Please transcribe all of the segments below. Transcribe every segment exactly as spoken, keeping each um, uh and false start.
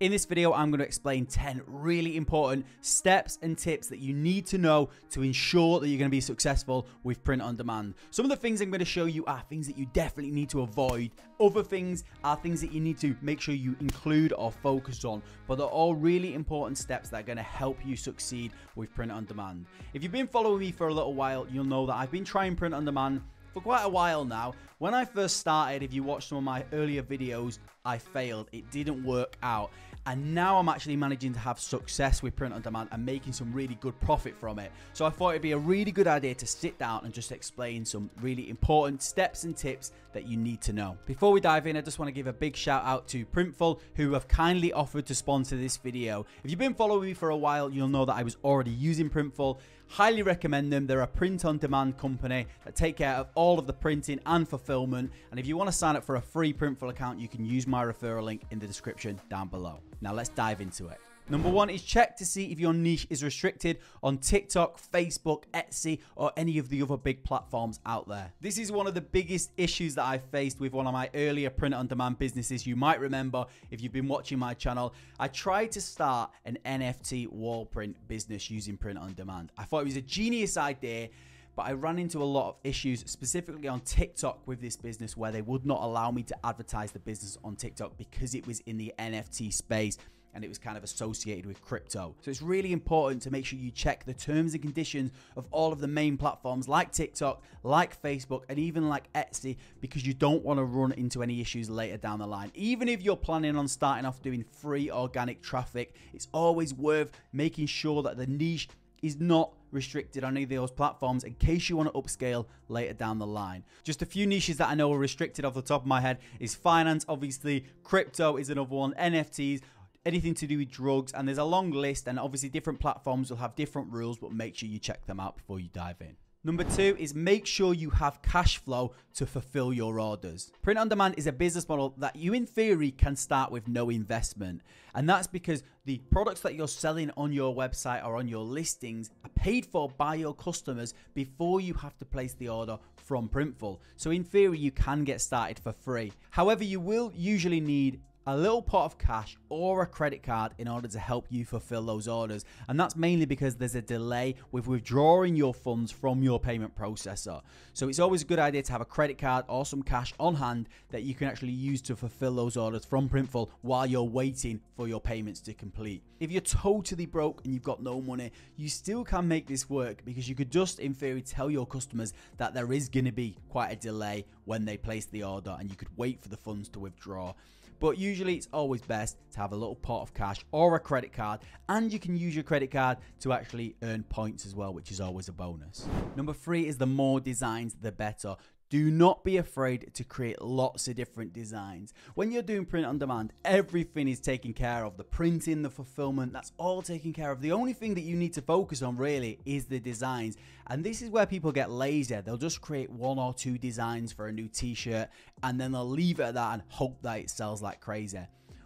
In this video, I'm going to explain ten really important steps and tips that you need to know to ensure that you're going to be successful with print on demand. Some of the things I'm going to show you are things that you definitely need to avoid. Other things are things that you need to make sure you include or focus on, but they're all really important steps that are going to help you succeed with print on demand. If you've been following me for a little while, you'll know that I've been trying print on demand for quite a while now. When I first started, if you watched some of my earlier videos, I failed. It didn't work out. And now I'm actually managing to have success with print on demand and making some really good profit from it. So I thought it'd be a really good idea to sit down and just explain some really important steps and tips that you need to know. Before we dive in, I just want to give a big shout out to Printful, who have kindly offered to sponsor this video. If you've been following me for a while, you'll know that I was already using Printful. Highly recommend them. They're a print on demand company that take care of all of the printing and fulfillment. And if you want to sign up for a free Printful account, you can use my referral link in the description down below. Now let's dive into it. Number one is check to see if your niche is restricted on TikTok, Facebook, Etsy, or any of the other big platforms out there. This is one of the biggest issues that I faced with one of my earlier print-on-demand businesses. You might remember if you've been watching my channel, I tried to start an N F T wall print business using print-on-demand. I thought it was a genius idea, but I ran into a lot of issues, specifically on TikTok, with this business where they would not allow me to advertise the business on TikTok because it was in the N F T space, and it was kind of associated with crypto. So it's really important to make sure you check the terms and conditions of all of the main platforms like TikTok, like Facebook, and even like Etsy, because you don't want to run into any issues later down the line. Even if you're planning on starting off doing free organic traffic, it's always worth making sure that the niche is not restricted on any of those platforms in case you want to upscale later down the line. Just a few niches that I know are restricted off the top of my head is finance, obviously, crypto is another one, N F Ts, anything to do with drugs, and there's a long list, and obviously different platforms will have different rules, but make sure you check them out before you dive in. Number two is make sure you have cash flow to fulfill your orders. Print on demand is a business model that you in theory can start with no investment. And that's because the products that you're selling on your website or on your listings are paid for by your customers before you have to place the order from Printful. So in theory, you can get started for free. However, you will usually need a little pot of cash or a credit card in order to help you fulfill those orders. And that's mainly because there's a delay with withdrawing your funds from your payment processor. So it's always a good idea to have a credit card or some cash on hand that you can actually use to fulfill those orders from Printful while you're waiting for your payments to complete. If you're totally broke and you've got no money, you still can make this work, because you could just in theory tell your customers that there is going to be quite a delay when they place the order, and you could wait for the funds to withdraw. But usually it's always best to have a little pot of cash or a credit card, and you can use your credit card to actually earn points as well, which is always a bonus. Number three is the more designs, the better. Do not be afraid to create lots of different designs. When you're doing print on demand, everything is taken care of. The printing, the fulfillment, that's all taken care of. The only thing that you need to focus on really is the designs. And this is where people get lazy. They'll just create one or two designs for a new t-shirt, and then they'll leave it at that and hope that it sells like crazy.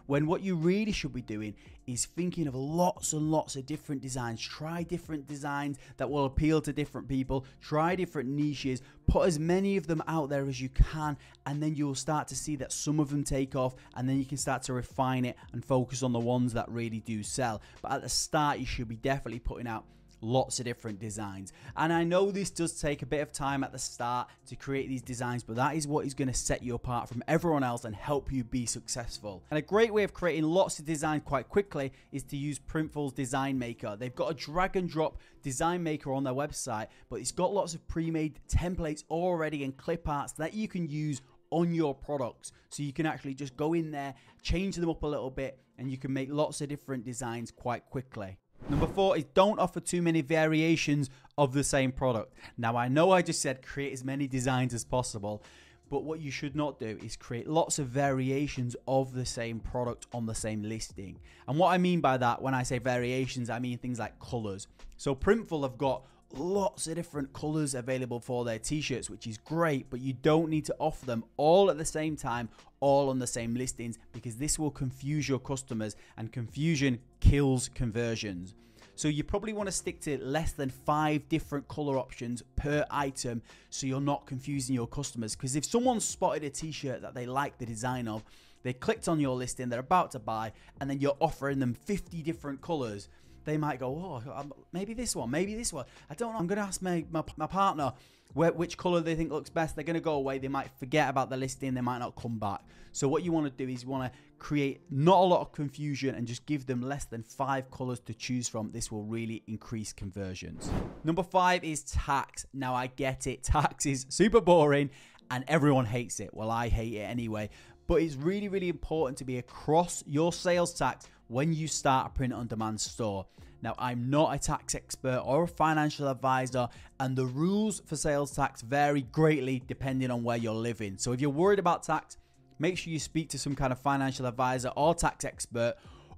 When what you really should be doing is thinking of lots and lots of different designs. Try different designs that will appeal to different people. Try different niches. Put as many of them out there as you can, and then you'll start to see that some of them take off, and then you can start to refine it and focus on the ones that really do sell. But at the start, you should be definitely putting out lots of different designs. And I know this does take a bit of time at the start to create these designs, but that is what is going to set you apart from everyone else and help you be successful. And a great way of creating lots of designs quite quickly is to use Printful's Design Maker. They've got a drag and drop design maker on their website, but it's got lots of pre-made templates already and clip arts that you can use on your products. So you can actually just go in there, change them up a little bit, and you can make lots of different designs quite quickly. Number four is don't offer too many variations of the same product. Now, I know I just said create as many designs as possible, but what you should not do is create lots of variations of the same product on the same listing. And what I mean by that, when I say variations, I mean things like colors. So Printful have got lots of different colors available for their t-shirts, which is great, but you don't need to offer them all at the same time, all on the same listings, because this will confuse your customers, and confusion kills conversions. So you probably want to stick to less than five different color options per item, so you're not confusing your customers. Because if someone spotted a t-shirt that they like the design of, they clicked on your listing, they're about to buy, and then you're offering them fifty different colors. They might go, oh, maybe this one, maybe this one. I don't know. I'm going to ask my, my, my partner where, which color they think looks best. They're going to go away. They might forget about the listing. They might not come back. So what you want to do is you want to create not a lot of confusion and just give them less than five colors to choose from. This will really increase conversions. Number five is tax. Now, I get it. Tax is super boring and everyone hates it. Well, I hate it anyway. But it's really, really important to be across your sales tax when you start a print-on-demand store. Now, I'm not a tax expert or a financial advisor, and the rules for sales tax vary greatly depending on where you're living. So if you're worried about tax, make sure you speak to some kind of financial advisor or tax expert,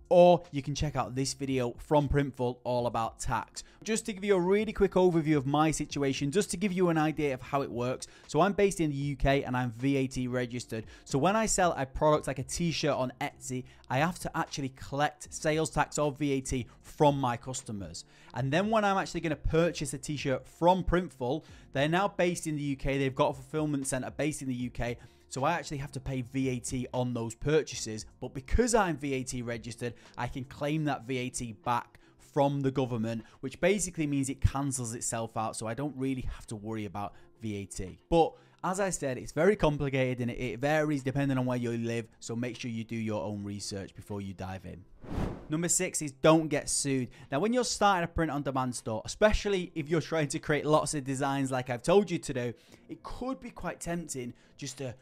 or you can check out this video from Printful all about tax. Just to give you a really quick overview of my situation, just to give you an idea of how it works. So I'm based in the U K and I'm V A T registered. So when I sell a product like a t-shirt on Etsy, I have to actually collect sales tax or V A T from my customers. And then when I'm actually gonna purchase a t-shirt from Printful, they're now based in the U K, they've got a fulfillment center based in the U K, so I actually have to pay V A T on those purchases. But because I'm V A T registered, I can claim that V A T back from the government, which basically means it cancels itself out. So I don't really have to worry about V A T. But as I said, it's very complicated and it varies depending on where you live. So make sure you do your own research before you dive in. Number six is don't get sued. Now, when you're starting a print-on-demand store, especially if you're trying to create lots of designs like I've told you to do, it could be quite tempting just to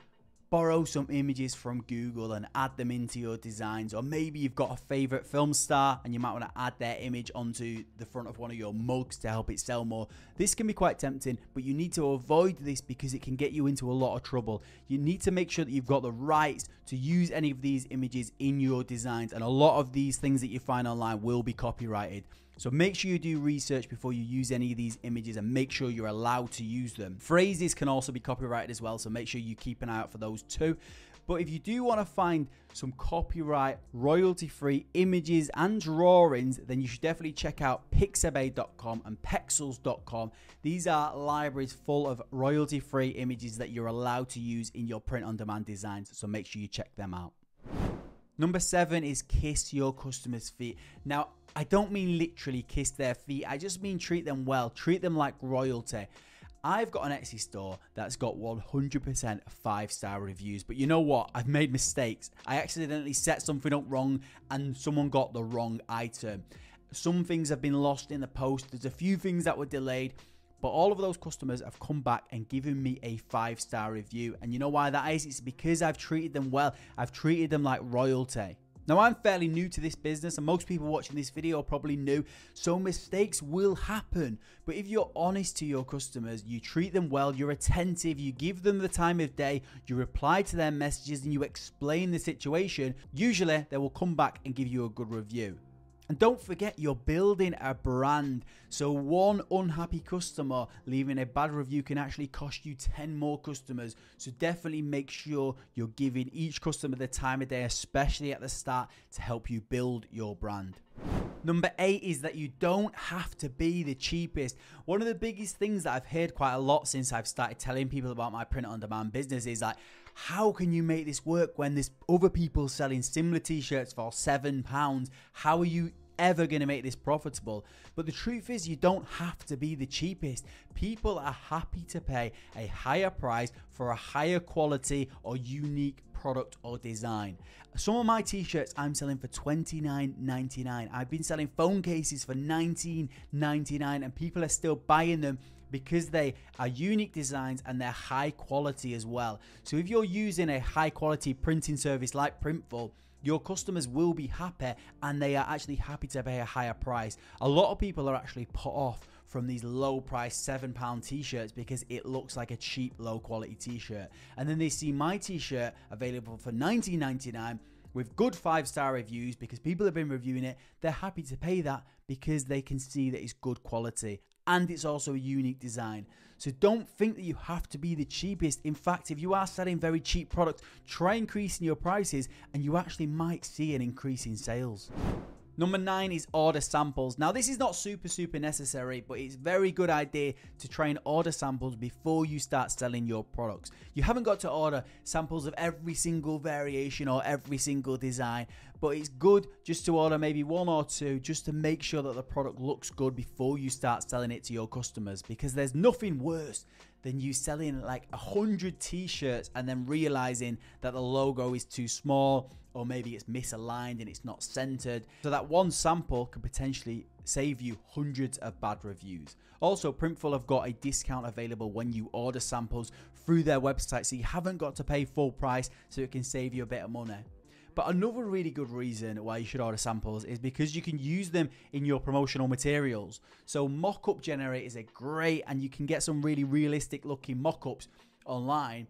borrow some images from Google and add them into your designs. Or maybe you've got a favorite film star and you might want to add their image onto the front of one of your mugs to help it sell more. This can be quite tempting, but you need to avoid this because it can get you into a lot of trouble. You need to make sure that you've got the rights to use any of these images in your designs, and a lot of these things that you find online will be copyrighted. So make sure you do research before you use any of these images and make sure you're allowed to use them. Phrases can also be copyrighted as well, so make sure you keep an eye out for those too. But if you do want to find some copyright, royalty-free images and drawings, then you should definitely check out pixabay dot com and pexels dot com. These are libraries full of royalty-free images that you're allowed to use in your print-on-demand designs, so make sure you check them out. Number seven is kiss your customers' feet. Now, I don't mean literally kiss their feet. I just mean treat them well. Treat them like royalty. I've got an Etsy store that's got one hundred percent five-star reviews. But you know what? I've made mistakes. I accidentally set something up wrong and someone got the wrong item. Some things have been lost in the post. There's a few things that were delayed. But all of those customers have come back and given me a five-star review. And you know why that is? It's because I've treated them well. I've treated them like royalty. Now, I'm fairly new to this business, and most people watching this video are probably new, so mistakes will happen. But if you're honest to your customers, you treat them well, you're attentive, you give them the time of day, you reply to their messages, and you explain the situation, usually they will come back and give you a good review. And don't forget, you're building a brand. So one unhappy customer leaving a bad review can actually cost you ten more customers. So definitely make sure you're giving each customer the time of day, especially at the start, to help you build your brand. Number eight is that you don't have to be the cheapest. One of the biggest things that I've heard quite a lot since I've started telling people about my print-on-demand business is like, how can you make this work when there's other people selling similar t-shirts for seven pounds? How are you ever going to make this profitable? But the truth is, you don't have to be the cheapest. People are happy to pay a higher price for a higher quality or unique product or design. Some of my t-shirts I'm selling for twenty-nine ninety-nine. I've been selling phone cases for nineteen ninety-nine and people are still buying them because they are unique designs and they're high quality as well. So if you're using a high quality printing service like Printful, your customers will be happy and they are actually happy to pay a higher price. A lot of people are actually put off from these low price seven pound t-shirts because it looks like a cheap, low quality t-shirt. And then they see my t-shirt available for nineteen ninety-nine with good five star reviews because people have been reviewing it. They're happy to pay that because they can see that it's good quality and it's also a unique design. So don't think that you have to be the cheapest. In fact, if you are selling very cheap products, try increasing your prices and you actually might see an increase in sales. Number nine is order samples. Now this is not super, super necessary, but it's a very good idea to try and order samples before you start selling your products. You haven't got to order samples of every single variation or every single design, but it's good just to order maybe one or two just to make sure that the product looks good before you start selling it to your customers, because there's nothing worse than you selling like a hundred t-shirts and then realizing that the logo is too small, or maybe it's misaligned and it's not centered. So that one sample could potentially save you hundreds of bad reviews. Also, Printful have got a discount available when you order samples through their website, so you haven't got to pay full price, so it can save you a bit of money. But another really good reason why you should order samples is because you can use them in your promotional materials. So mock-up generators are great, and you can get some really realistic looking mock-ups online,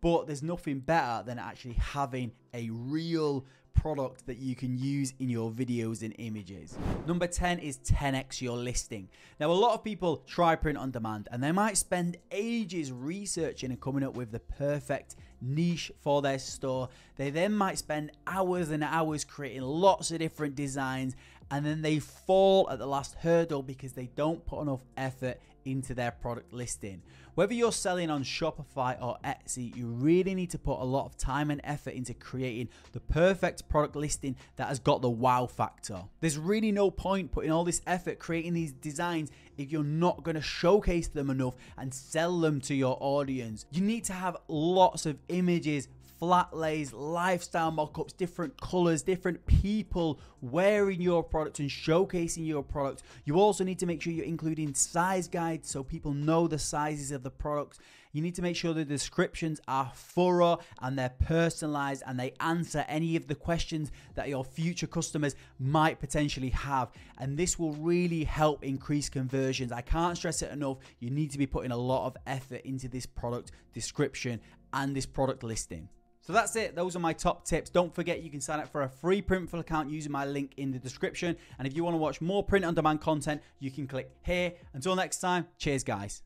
but there's nothing better than actually having a real product that you can use in your videos and images. Number ten is ten X your listing. Now, a lot of people try print on demand and they might spend ages researching and coming up with the perfect niche for their store. They then might spend hours and hours creating lots of different designs, and then they fall at the last hurdle because they don't put enough effort into their product listing. Whether you're selling on Shopify or Etsy, you really need to put a lot of time and effort into creating the perfect product listing that has got the wow factor. There's really no point putting all this effort creating these designs if you're not going to showcase them enough and sell them to your audience. You need to have lots of images, flat lays, lifestyle mock-ups, different colors, different people wearing your product and showcasing your product. You also need to make sure you're including size guides so people know the sizes of the products. You need to make sure the descriptions are thorough and they're personalized and they answer any of the questions that your future customers might potentially have. And this will really help increase conversions. I can't stress it enough. You need to be putting a lot of effort into this product description and this product listing. So that's it. Those are my top tips. Don't forget, you can sign up for a free Printful account using my link in the description. And if you want to watch more print on demand content, you can click here. Until next time, cheers guys.